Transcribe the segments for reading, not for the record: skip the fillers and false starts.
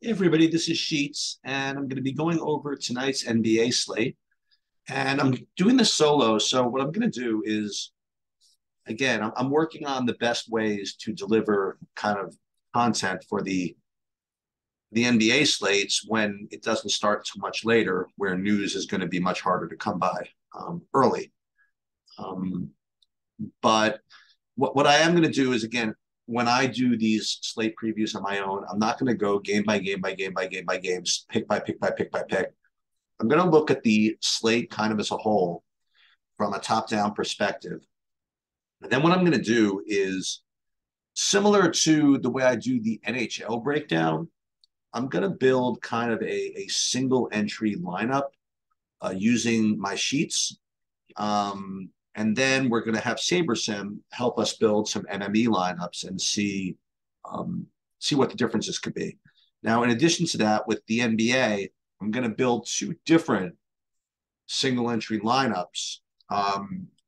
Hey everybody, this is Sheets, and I'm going to be going over tonight's NBA slate. And I'm doing this solo, so what I'm going to do is, again, I'm working on the best ways to deliver kind of content for the NBA slates when it doesn't start too much later, where news is going to be much harder to come by early. But what I am going to do is, again, when I do these slate previews on my own, I'm not going to go game by game by game by game by games, pick by pick by pick by pick. I'm going to look at the slate kind of as a whole from a top-down perspective. And then what I'm going to do is, similar to the way I do the NHL breakdown, I'm going to build kind of a single entry lineup using my sheets. And then we're going to have SaberSim help us build some MME lineups and see what the differences could be. Now, in addition to that, with the NBA, I'm going to build two different single-entry lineups,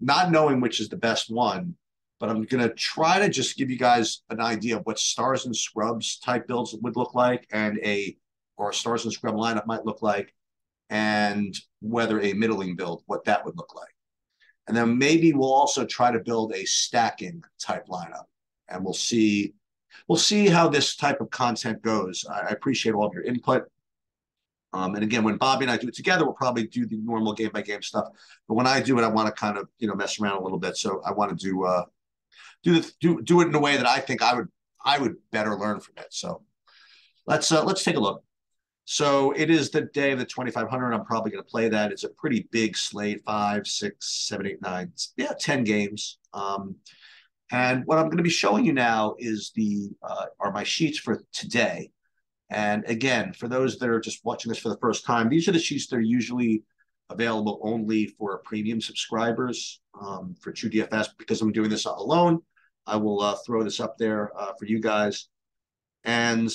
not knowing which is the best one, but I'm going to try to just give you guys an idea of what stars and scrubs type builds would look like, and or a stars and scrub lineup might look like, and whether a middling build, what that would look like. And then maybe we'll also try to build a stacking type lineup, and we'll see how this type of content goes. I appreciate all of your input. And again, when Bobby and I do it together, we'll probably do the normal game by game stuff. But when I do it, I want to kind of mess around a little bit. So I want to do it in a way that I think I would better learn from it. So let's take a look. So it is the day of the 2500. I'm probably going to play that. It's a pretty big slate, 5, 6, 7, 8, 9, yeah, 10 games. And what I'm going to be showing you now is are my sheets for today. And again, for those that are just watching this for the first time, these are the sheets that are usually available only for premium subscribers for True DFS. Because I'm doing this alone, I will throw this up there for you guys. And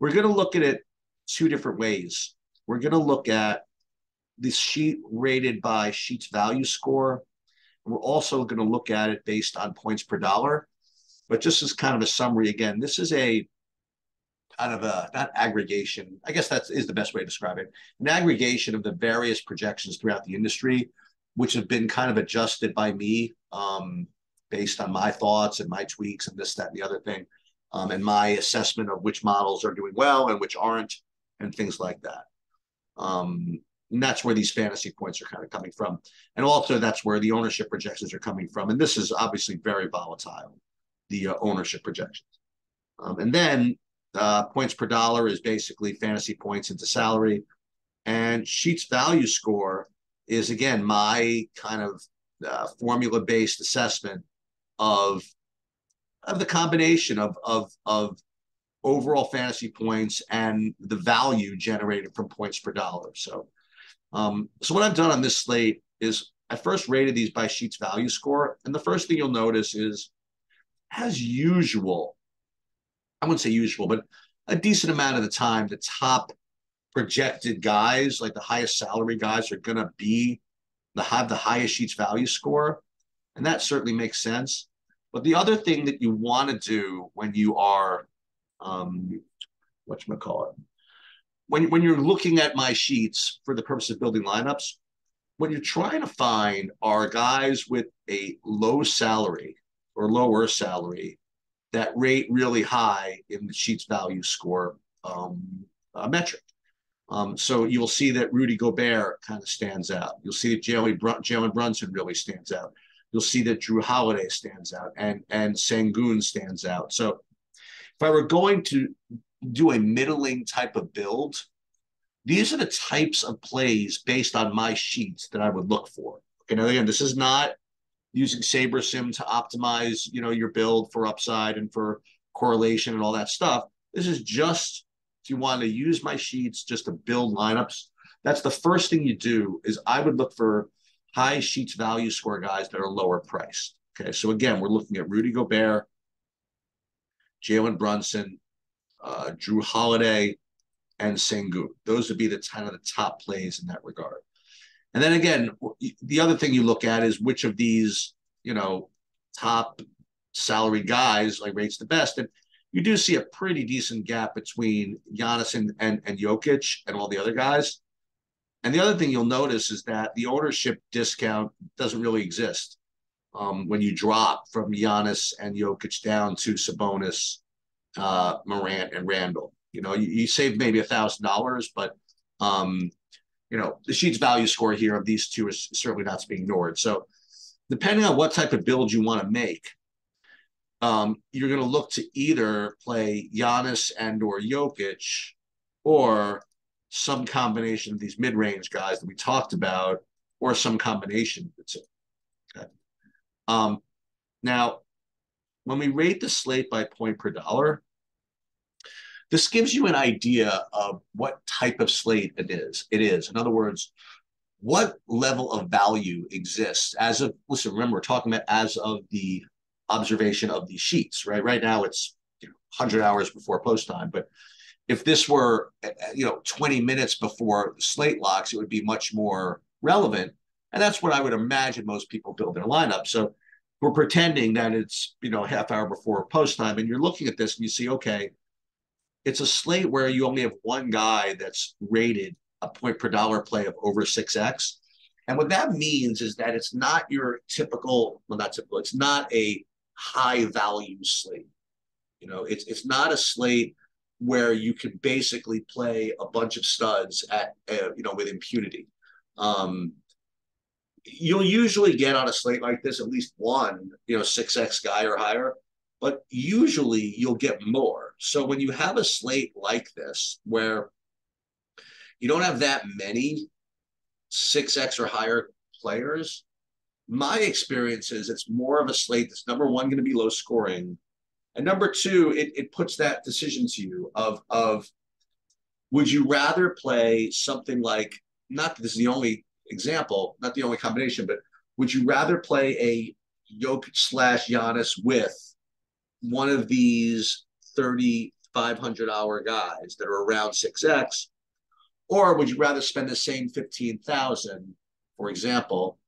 we're going to look at it two different ways. We're going to look at this sheet rated by Sheets value score. We're also going to look at it based on points per dollar. But just as kind of a summary, again, this is not aggregation, I guess that is the best way to describe it, an aggregation of the various projections throughout the industry, which have been kind of adjusted by me based on my thoughts and my tweaks and this, that, and the other thing, and my assessment of which models are doing well and which aren't, and things like that. And that's where these fantasy points are kind of coming from. And also that's where the ownership projections are coming from. And this is obviously very volatile, the ownership projections. And then points per dollar is basically fantasy points into salary. And Sheets value score is, again, my kind of formula-based assessment of the combination of overall fantasy points and the value generated from points per dollar. So what I've done on this slate is I first rated these by Sheets value score. And the first thing you'll notice is, as usual, I wouldn't say usual, but a decent amount of the time, the top projected guys, like the highest salary guys, are going to have the highest Sheets value score. And that certainly makes sense. But the other thing that you want to do when you are when you're looking at my sheets for the purpose of building lineups, what you're trying to find are guys with a low salary or lower salary that rate really high in the Sheets value score metric. So you'll see that Rudy Gobert kind of stands out. You'll see that Jalen Brunson really stands out. You'll see that Drew Holiday stands out, and Şengün stands out. So if I were going to do a middling type of build, these are the types of plays based on my sheets that I would look for. Okay, now again, this is not using SaberSim to optimize, your build for upside and for correlation and all that stuff. This is just if you want to use my sheets just to build lineups. That's the first thing you do, is I would look for high Sheets value score guys that are lower priced. Okay, so again, we're looking at Rudy Gobert, Jalen Brunson, Drew Holiday, and Şengün. Those would be the kind of the top plays in that regard. And then again, the other thing you look at is which of these, top salary guys like rates the best. And you do see a pretty decent gap between Giannis and Jokic and all the other guys. And the other thing you'll notice is that the ownership discount doesn't really exist when you drop from Giannis and Jokic down to Sabonis, Morant, and Randall. You know, you save maybe $1,000, but, you know, the Sheets value score here of these two is certainly not to be ignored. So depending on what type of build you want to make, you're going to look to either play Giannis and or Jokic or some combination of these mid-range guys that we talked about or some combination of the two. Okay. Now, when we rate the slate by point per dollar, this gives you an idea of what type of slate it is. In other words, what level of value exists as of, listen, remember, we're talking about as of the observation of these sheets, right? Right now it's 100 hours before post time, but if this were 20 minutes before slate locks, it would be much more relevant. And that's what I would imagine most people build their lineup. So we're pretending that it's half hour before post time, and you're looking at this and you see, okay, it's a slate where you only have one guy that's rated a point per dollar play of over 6x. And what that means is that it's not your typical, well, not typical, it's not a high value slate. It's not a slate where you can basically play a bunch of studs at, with impunity. You'll usually get on a slate like this at least one, 6X guy or higher, but usually you'll get more. So when you have a slate like this, where you don't have that many 6X or higher players, my experience is it's more of a slate that's, number one, going to be low scoring. And number two, it puts that decision to you of would you rather play something like, not that this is the only example, not the only combination, but would you rather play a Jokic/Giannis with one of these 3,500-hour guys that are around 6X, or would you rather spend the same $15,000, for example,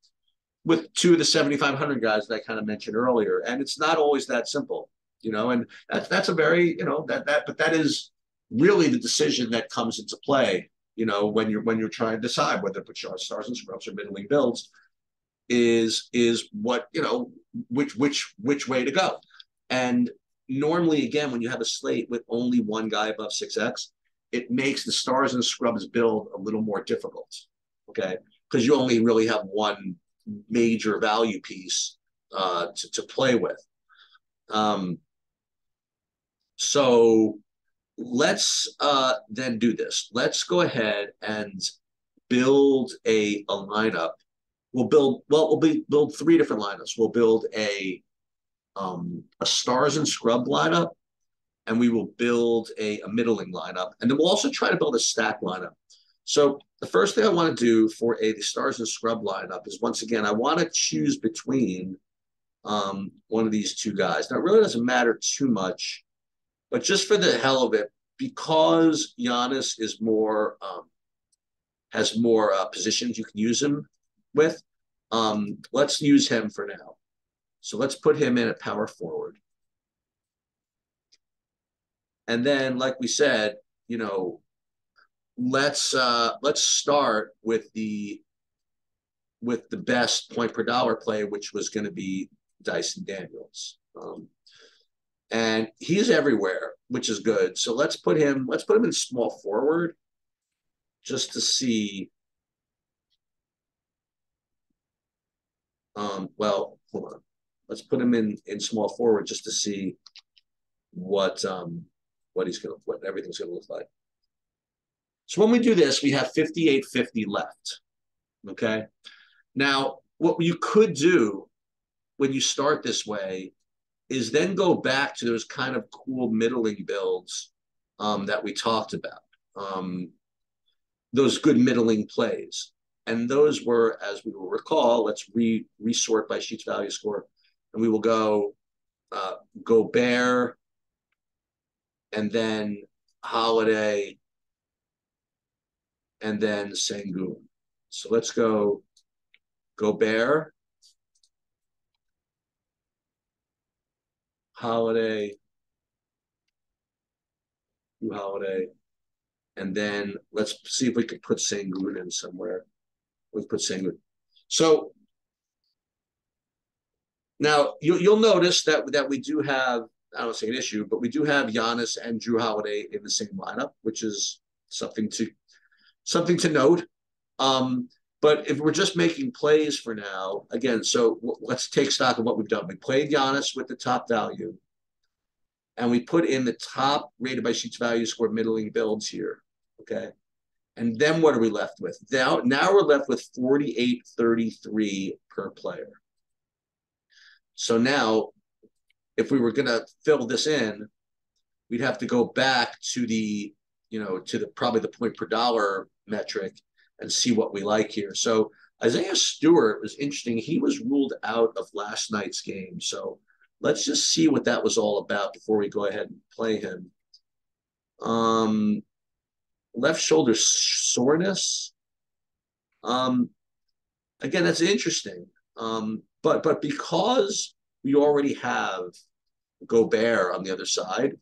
with two of the 7,500 guys that I kind of mentioned earlier? And it's not always that simple. And that's a very, but that is really the decision that comes into play, when you're trying to decide whether to put stars and scrubs or middling builds is what, which way to go. And normally, again, when you have a slate with only one guy above 6X, it makes the stars and scrubs build a little more difficult. Okay. Because you only really have one major value piece to play with. So let's then do this. Let's go ahead and build a lineup. We'll build three different lineups. We'll build a stars and scrub lineup, and we will build a middling lineup. And then we'll also try to build a stack lineup. So the first thing I want to do for the stars and scrub lineup is, once again, I want to choose between one of these two guys. Now, it really doesn't matter too much, but just for the hell of it, because Giannis is more, has more positions you can use him with, let's use him for now. So let's put him in at power forward. And then, like we said, let's start with the best point per dollar play, which was going to be Dyson Daniels. And he's everywhere, which is good. So let's put him in small forward just to see. Well, hold on. Let's put him in small forward just to see what he's going to, what everything's going to look like. So when we do this, we have 5850 left. Okay. Now, what you could do when you start this way is then go back to those kind of cool middling builds that we talked about, those good middling plays. And those were, as we will recall, let's resort by Sheets value score, and we will go Gobert, and then Holiday, and then Şengün. So let's go Gobert, Holiday, Drew Holiday. And then let's see if we could put Şengün in somewhere. Let's put Şengün. So now you'll notice that we do have, I don't say an issue, but we do have Giannis and Drew Holiday in the same lineup, which is something to note. But if we're just making plays for now, again, so let's take stock of what we've done. We played Giannis with the top value, and we put in the top rated by Sheets value score middling builds here, okay? And then what are we left with? Now we're left with $48.33 per player. So now, if we were going to fill this in, we'd have to go back to the, probably the point per dollar metric and see what we like here. So Isaiah Stewart was interesting. He was ruled out of last night's game. So let's just see what that was all about before we go ahead and play him. Left shoulder soreness. Again, that's interesting. But because we already have Gobert on the other side,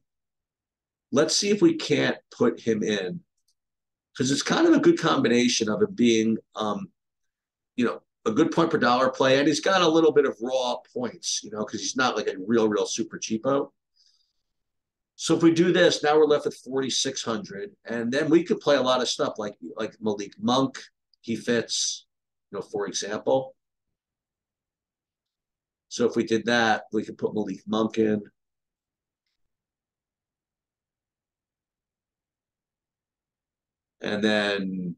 let's see if we can't put him in. Because it's kind of a good combination of it being, a good point per dollar play, and he's got a little bit of raw points, because he's not like a real super cheapo. So if we do this, now we're left with 4,600, and then we could play a lot of stuff like Malik Monk. He fits, for example. So if we did that, we could put Malik Monk in. And then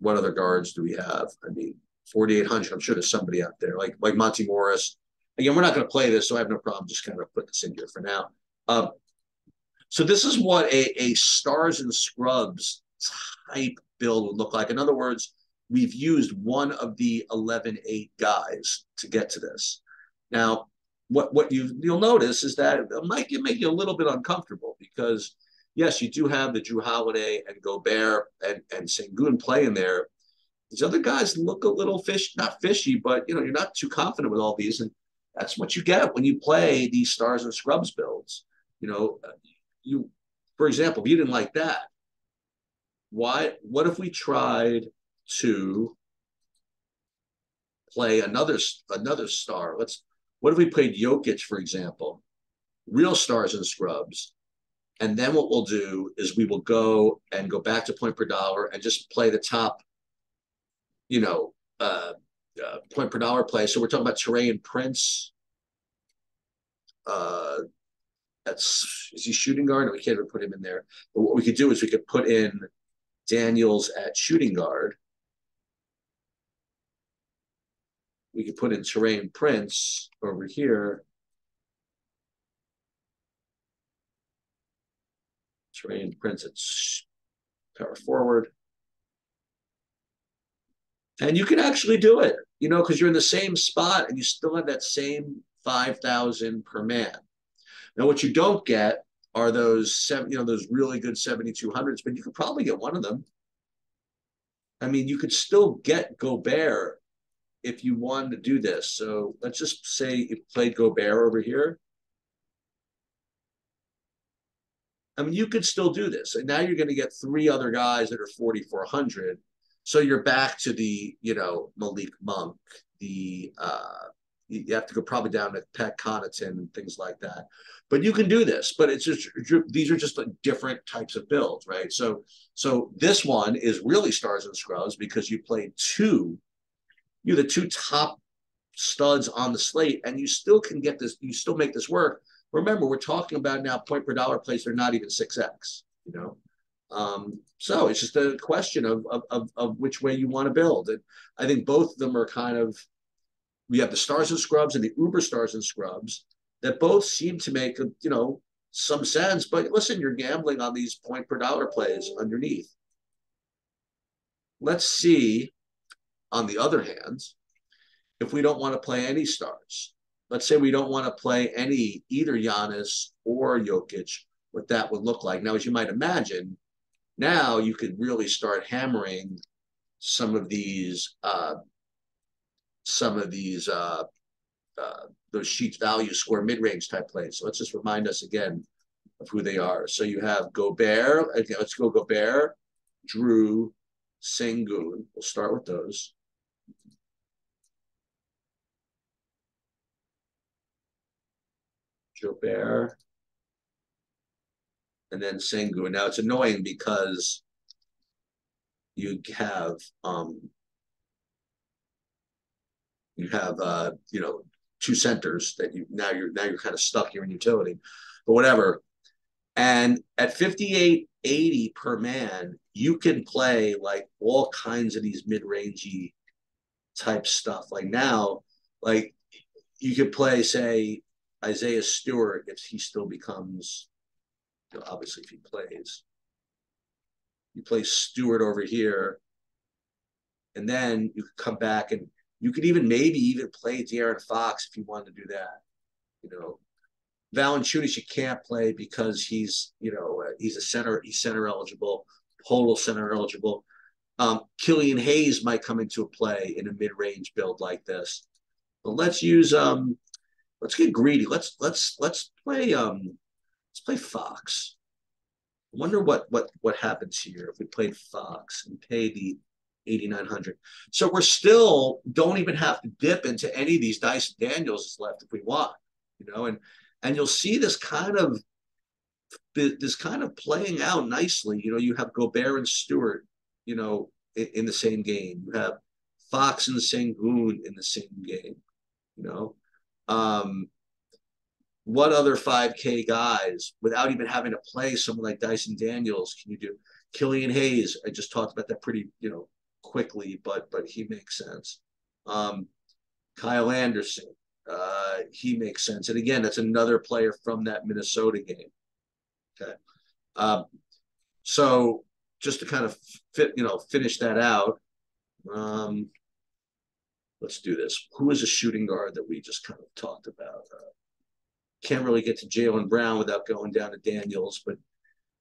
what other guards do we have? I mean, 4,800. I'm sure there's somebody out there like Monty Morris. Again, we're not going to play this, so I have no problem just kind of putting this in here for now. So this is what a stars and scrubs type build would look like. In other words, we've used one of the 11-8 guys to get to this. Now, what you'll notice is that it might make you a little bit uncomfortable because, yes, you do have the Drew Holiday and Gobert and Şengün play in there. These other guys look a little not fishy, but you're not too confident with all these, and that's what you get when you play these stars and scrubs builds. For example, if you didn't like that, what if we tried to play another star? What if we played Jokic, for example? Real stars and scrubs. And then what we'll do is we will go back to point per dollar and just play the top, point per dollar play. So we're talking about Taurean Prince. Is he shooting guard? No, we can't even put him in there. But what we could do is we could put in Daniels at shooting guard. We could put in Taurean Prince over here. Taurean Prince at power forward. And you can actually do it, because you're in the same spot and you still have that same 5,000 per man. Now, what you don't get are those really good 7,200s, but you could probably get one of them. I mean, you could still get Gobert if you wanted to do this. So let's just say you played Gobert over here. I mean, you could still do this. And now you're going to get three other guys that are 4,400. So you're back to the, Malik Monk. You have to go probably down to Pat Connaughton and things like that. But you can do this. But it's just, these are just like different types of builds, right? So this one is really stars and scrubs because you played the two top studs on the slate, and you still can get this. You still make this work. Remember, we're talking about now point per dollar plays. They're not even 6x, So it's just a question of which way you want to build. And I think both of them are we have the stars and scrubs and the uber stars and scrubs that both seem to make, some sense. But listen, you're gambling on these point per dollar plays underneath. Let's see, on the other hand, if we don't want to play any stars. Let's say we don't want to play either Giannis or Jokic, what that would look like. Now, as you might imagine, now you could really start hammering those Sheets value score mid-range type plays. So let's just remind us again of who they are. So you have Gobert. Okay, let's go Gobert, Drew, Şengün. We'll start with those. Gobert, and then Şengün. Now, it's annoying because you have you know, two centers that you're kind of stuck. You're in utility, but whatever. And at $58.80 per man, you can play like all kinds of these mid-rangey type stuff. Like now, like you could play, say, Isaiah Stewart if he still becomes, you know, obviously if he plays. You play Stewart over here, and then you could come back, and you could even maybe even play De'Aaron Fox if you wanted to do that, you know. Valanciunas you can't play because he's, you know, he's a center, he's center eligible, total center eligible. Killian Hayes might come into a play in a mid-range build like this. But let's use let's get greedy. Let's play Fox. I wonder what happens here if we played Fox and pay the 8,900. So we're still don't even have to dip into any of these Dyson Daniels is left if we want, you know, and you'll see this kind of playing out nicely. You know, you have Gobert and Stewart, you know, in the same game. You have Fox and Şengün in the same game. You know, what other 5K guys without even having to play someone like Dyson Daniels can you do? Killian Hayes, I just talked about that pretty, you know, quickly, but he makes sense. Kyle Anderson. He makes sense. And again, that's another player from that Minnesota game. Okay. So just to kind of finish that out, let's do this. Who is a shooting guard that we just kind of talked about? Can't really get to Jaylen Brown without going down to Daniels, but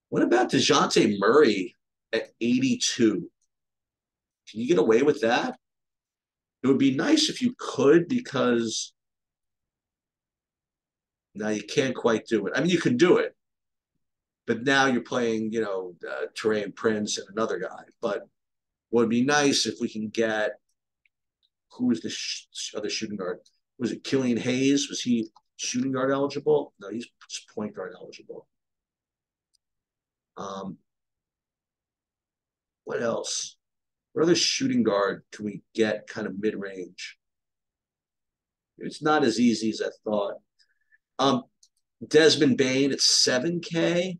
what about DeJounte Murray at 82? Can you get away with that? It would be nice if you could, because now you can't quite do it. I mean, you can do it, but now you're playing, you know, Taurean Prince and another guy. But what would be nice if we can get, who was the other shooting guard? Was it Killian Hayes? Was he shooting guard eligible? No, he's point guard eligible. What else? What other shooting guard can we get kind of mid-range? It's not as easy as I thought. Desmond Bain at 7K.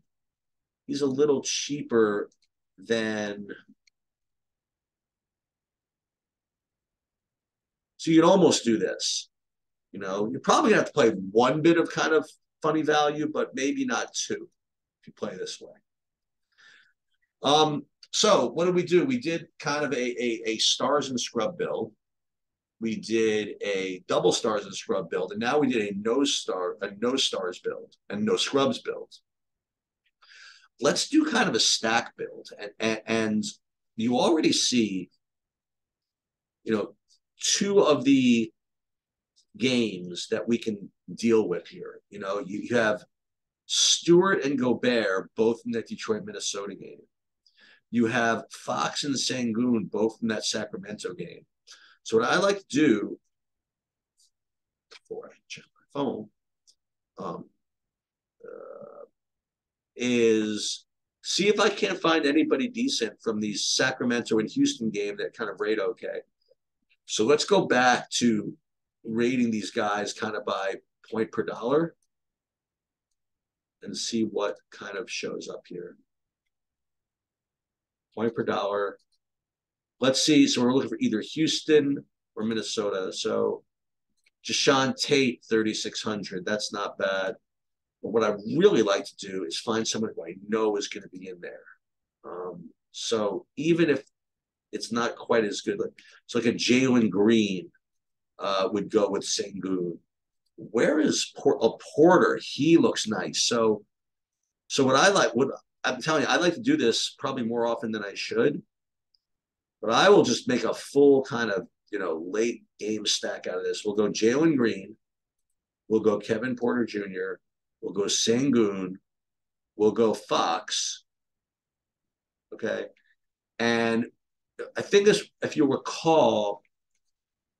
He's a little cheaper than... So you'd almost do this. You know, you're probably going to have to play one bit of kind of funny value, but maybe not two if you play this way. So what did we do? We did kind of a stars and scrub build. We did a double stars and scrub build, and now we did a no stars build and no scrubs build. Let's do kind of a stack build, and you already see, you know, two of the games that we can deal with here. You know, you have Stewart and Gobert both in that Detroit Minnesota game. You have Fox and Şengün both from that Sacramento game. So what I like to do, before I check my phone, is see if I can't find anybody decent from the Sacramento and Houston game that kind of rate okay. So let's go back to rating these guys kind of by point per dollar and see what kind of shows up here. Point per dollar. Let's see. So we're looking for either Houston or Minnesota. So Jae'Sean Tate, 3,600. That's not bad. But what I really like to do is find someone who I know is going to be in there. So even if it's not quite as good, like a Jaylen Green would go with Şengün. Where is Porter? He looks nice. So what I like would. I'm telling you, I like to do this probably more often than I should, but I will just make a full kind of, you know, late game stack out of this. We'll go Jaylen Green. We'll go Kevin Porter Jr. We'll go Şengün. we'll go Fox. Okay. And I think this, if you recall,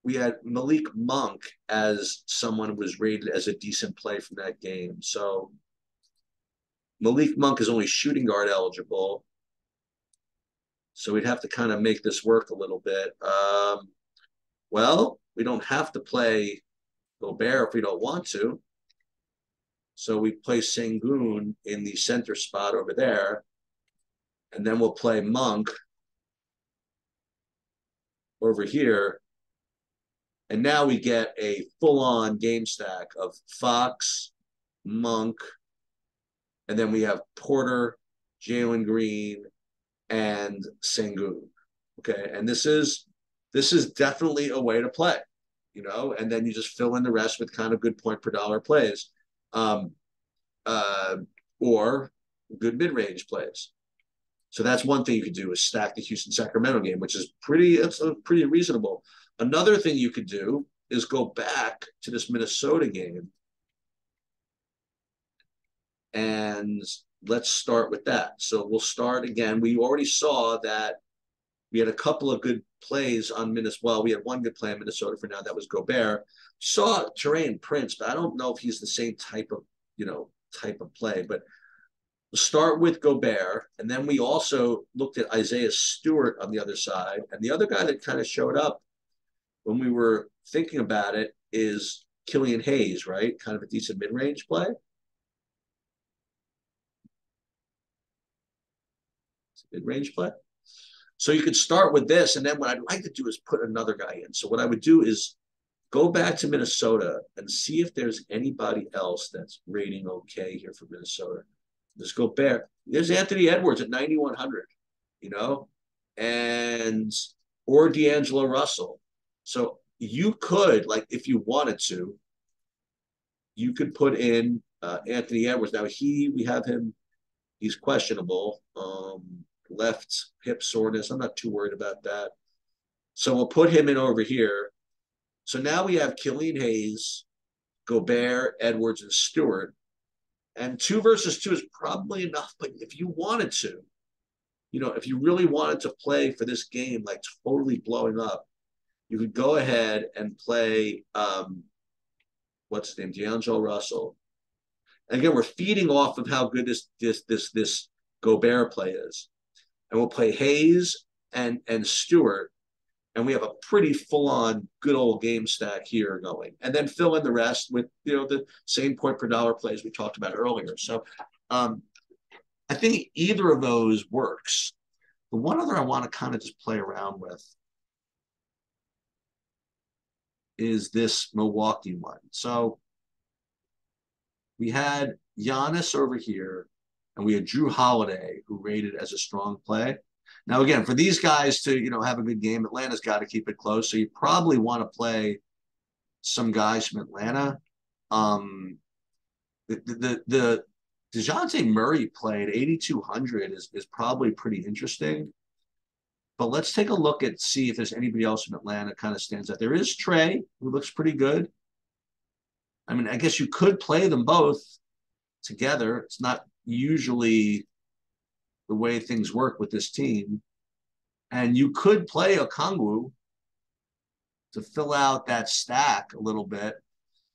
we had Malik Monk as someone who was rated as a decent play from that game. So Malik Monk is only shooting guard eligible. So we'd have to kind of make this work a little bit. Well, we don't have to play Gobert if we don't want to. So we play Şengün in the center spot over there. And then we'll play Monk over here. And now we get a full-on game stack of Fox, Monk, and then we have Porter, Jaylen Green, and Şengün. Okay, and this is definitely a way to play, you know, and then you just fill in the rest with kind of good point per dollar plays or good mid-range plays. So that's one thing you could do is stack the Houston-Sacramento game, which is pretty reasonable. Another thing you could do is go back to this Minnesota game, and let's start with that. So we'll start again. We already saw that we had a couple of good plays on Minnesota. Well, we had one good play on Minnesota for now. That was Gobert. Saw Taurean Prince, but I don't know if he's the same type of play, but we'll start with Gobert, and then we also looked at Isaiah Stewart on the other side. And the other guy that kind of showed up when we were thinking about it is Killian Hayes, right? Kind of a decent mid-range play. It's a mid-range play. So you could start with this, and then what I'd like to do is put another guy in. So what I would do is go back to Minnesota and see if there's anybody else that's rating okay here for Minnesota. Let's go Bear. There's Anthony Edwards at 9,100, you know, and or D'Angelo Russell. So you could, like, if you wanted to, you could put in Anthony Edwards. Now we have him. He's questionable. Left hip soreness. I'm not too worried about that. So we'll put him in over here. So now we have Killian Hayes, Gobert, Edwards, and Stewart. And 2 versus 2 is probably enough, but if you wanted to, you know, if you really wanted to play for this game, like totally blowing up, you could go ahead and play, what's his name, D'Angelo Russell. And again, we're feeding off of how good this Gobert play is. And we'll play Hayes and Stewart, and we have a pretty full-on good old game stack here going. And then fill in the rest with, you know, the same point per dollar plays we talked about earlier. So I think either of those works. The one other I want to kind of just play around with is this Milwaukee one. So we had Giannis over here, and we had Drew Holiday, who rated as a strong play. Now, again, for these guys to, you know, have a good game, Atlanta's got to keep it close. So you probably want to play some guys from Atlanta. The DeJounte Murray play at 8,200 is probably pretty interesting. But let's take a look at see if there's anybody else from Atlanta kind of stands out. There is Trey, who looks pretty good. I mean, I guess you could play them both together. It's not usually the way things work with this team. And you could play Okongwu to fill out that stack a little bit.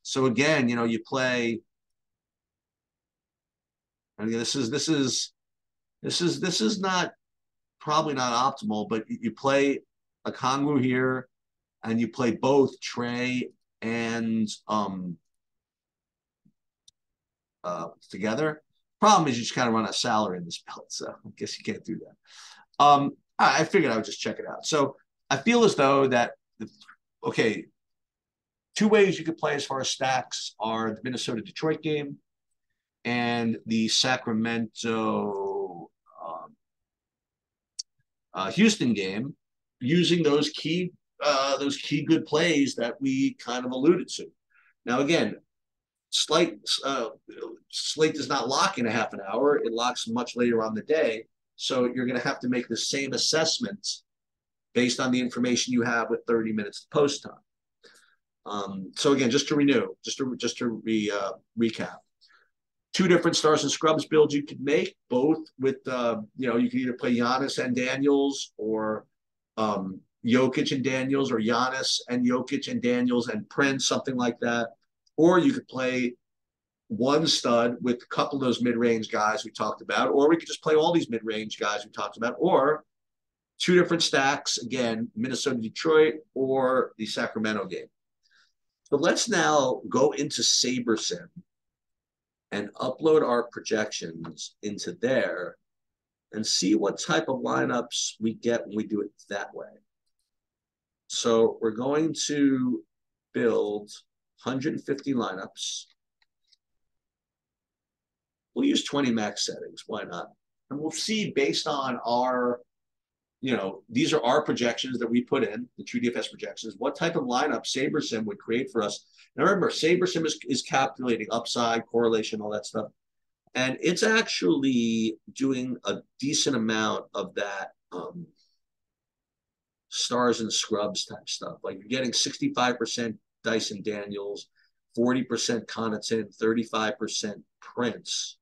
So again, you know, you play, and this is not probably not optimal, but you play Okongwu here, and you play both Trey and together. Problem is you just kind of run a salary in this belt, so I guess you can't do that. I figured I would just check it out. So I feel as though that, okay, 2 ways you could play as far as stacks are the Minnesota-Detroit game and the Sacramento Houston game, using those key good plays that we kind of alluded to. Now, again, slate does not lock in a half an hour. It locks much later on the day. So you're going to have to make the same assessments based on the information you have with 30 minutes to post time. So again, just to recap, two different stars and scrubs builds you can make, both with, you can either play Giannis and Daniels, or Jokic and Daniels, or Giannis and Jokic and Daniels and Prince, something like that. Or you could play one stud with a couple of those mid-range guys we talked about, or we could just play all these mid-range guys we talked about, or two different stacks, again, Minnesota-Detroit or the Sacramento game. But let's now go into SaberSim and upload our projections into there and see what type of lineups we get when we do it that way. So we're going to build 150 lineups. We'll use 20 max settings. Why not? And we'll see, based on our, these are our projections that we put in, the True DFS projections, what type of lineup SaberSim would create for us. Now remember, SaberSim is calculating upside, correlation, all that stuff. And it's actually doing a decent amount of that stars and scrubs type stuff. Like, you're getting 65% Dyson Daniels, 40% Connaughton, 35% Prince,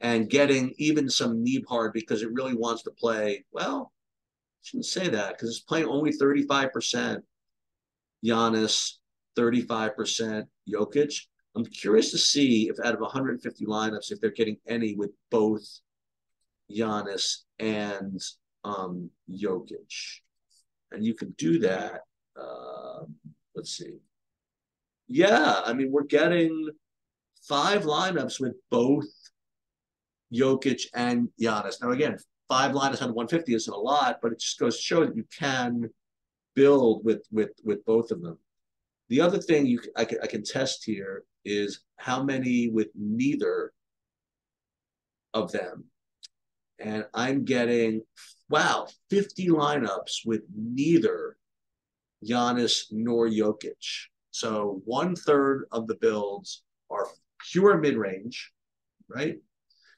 and getting even some Nembhard, because it really wants to play, well, I shouldn't say that, because it's playing only 35% Giannis, 35% Jokic. I'm curious to see if out of 150 lineups, if they're getting any with both Giannis and Jokic. And you can do that. Let's see. Yeah, I mean, we're getting 5 lineups with both Jokic and Giannis. Now, again, 5 lineups on 150 isn't a lot, but it just goes to show that you can build with both of them. The other thing I can test here is how many with neither of them. And I'm getting, wow, 50 lineups with neither Giannis nor Jokic. So 1/3 of the builds are pure mid-range, right?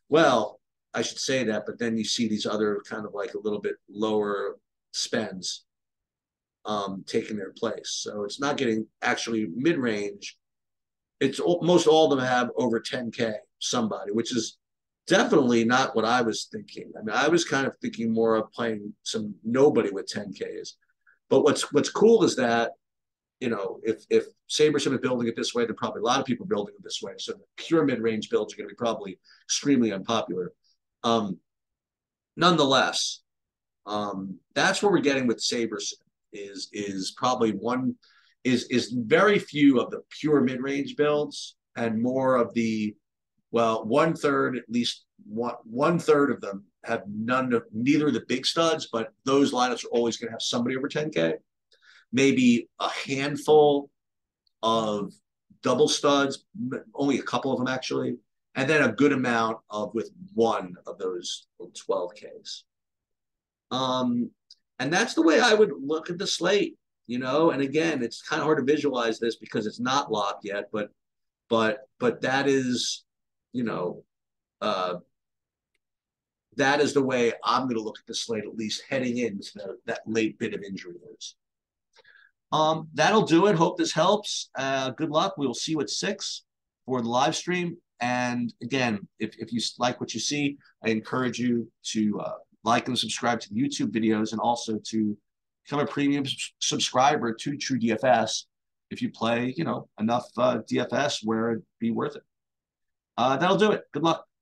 Well, I should say that, but then you see these other kind of like a little bit lower spends taking their place. So it's not getting actually mid-range. It's most all of them have over 10K somebody, which is definitely not what I was thinking. I mean, I was kind of thinking more of playing some nobody with 10Ks. But what's cool is that, if SaberSim is building it this way, then probably a lot of people are building it this way. So the pure mid-range builds are going to be probably extremely unpopular. Nonetheless, that's what we're getting with SaberSim. Is probably one is very few of the pure mid-range builds, and more of the, well, 1/3, at least one third of them have neither of the big studs, but those lineups are always going to have somebody over 10K. Maybe a handful of double studs, only a couple of them actually, and then a good amount of with one of those 12Ks. And that's the way I would look at the slate, And again, it's kind of hard to visualize this because it's not locked yet, but that is, that is the way I'm going to look at the slate, at least heading into that late bit of injury news. That'll do it. Hope this helps. Good luck. We will see you at 6 for the live stream. And again, if you like what you see, I encourage you to like and subscribe to the YouTube videos, and also to become a premium subscriber to True DFS if you play, enough DFS where it'd be worth it. That'll do it. Good luck.